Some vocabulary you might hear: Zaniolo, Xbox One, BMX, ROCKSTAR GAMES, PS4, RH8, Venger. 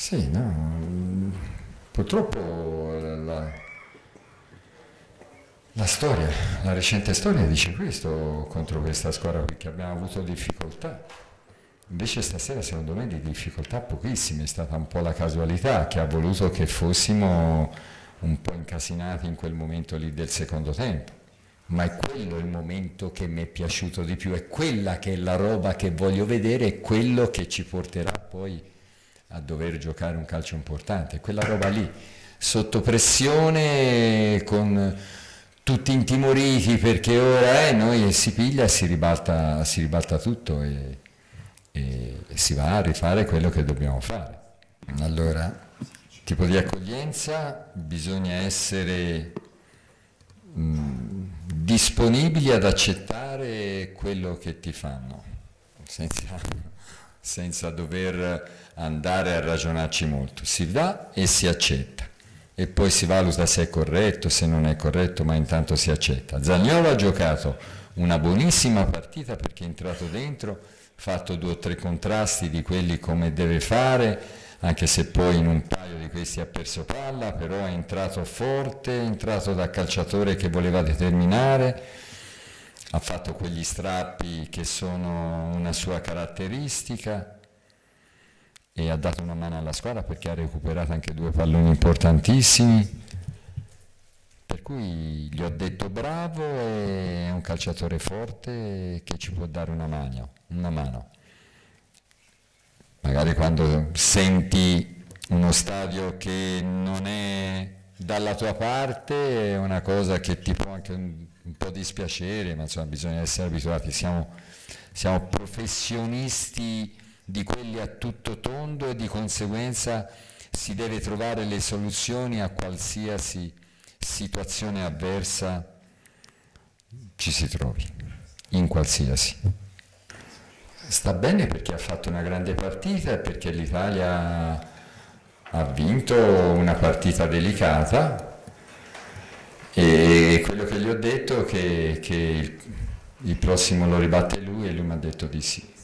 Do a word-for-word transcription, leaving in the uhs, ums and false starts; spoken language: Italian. Sì, no, purtroppo la, la, la storia, la recente storia dice questo contro questa squadra, perché abbiamo avuto difficoltà. Invece stasera secondo me di difficoltà pochissime, è stata un po' la casualità che ha voluto che fossimo un po' incasinati in quel momento lì del secondo tempo. Ma è quello il momento che mi è piaciuto di più, è quella che è la roba che voglio vedere, è quello che ci porterà poi a dover giocare un calcio importante, quella roba lì, sotto pressione, con tutti intimoriti perché ora è, eh, noi si piglia e si ribalta, si ribalta tutto e, e, e si va a rifare quello che dobbiamo fare. Allora, tipo di accoglienza, bisogna essere mh, disponibili ad accettare quello che ti fanno, senza... senza dover andare a ragionarci molto, si dà e si accetta e poi si valuta se è corretto, se non è corretto, ma intanto si accetta. Zaniolo ha giocato una buonissima partita perché è entrato dentro, ha fatto due o tre contrasti di quelli come deve fare, anche se poi in un paio di questi ha perso palla, però è entrato forte, è entrato da calciatore che voleva determinare, ha fatto quegli strappi che sono una sua caratteristica e ha dato una mano alla squadra perché ha recuperato anche due palloni importantissimi, per cui gli ho detto bravo, è un calciatore forte che ci può dare una mano, una mano. Magari quando senti uno stadio che non è dalla tua parte è una cosa che ti può anche un, un po' dispiacere, ma insomma bisogna essere abituati, siamo, siamo professionisti di quelli a tutto tondo e di conseguenza si deve trovare le soluzioni a qualsiasi situazione avversa ci si trovi, in qualsiasi. Sta bene perché ha fatto una grande partita e perché l'Italia ha vinto una partita delicata e quello che gli ho detto è che, che il prossimo lo ribatte lui e lui mi ha detto di sì.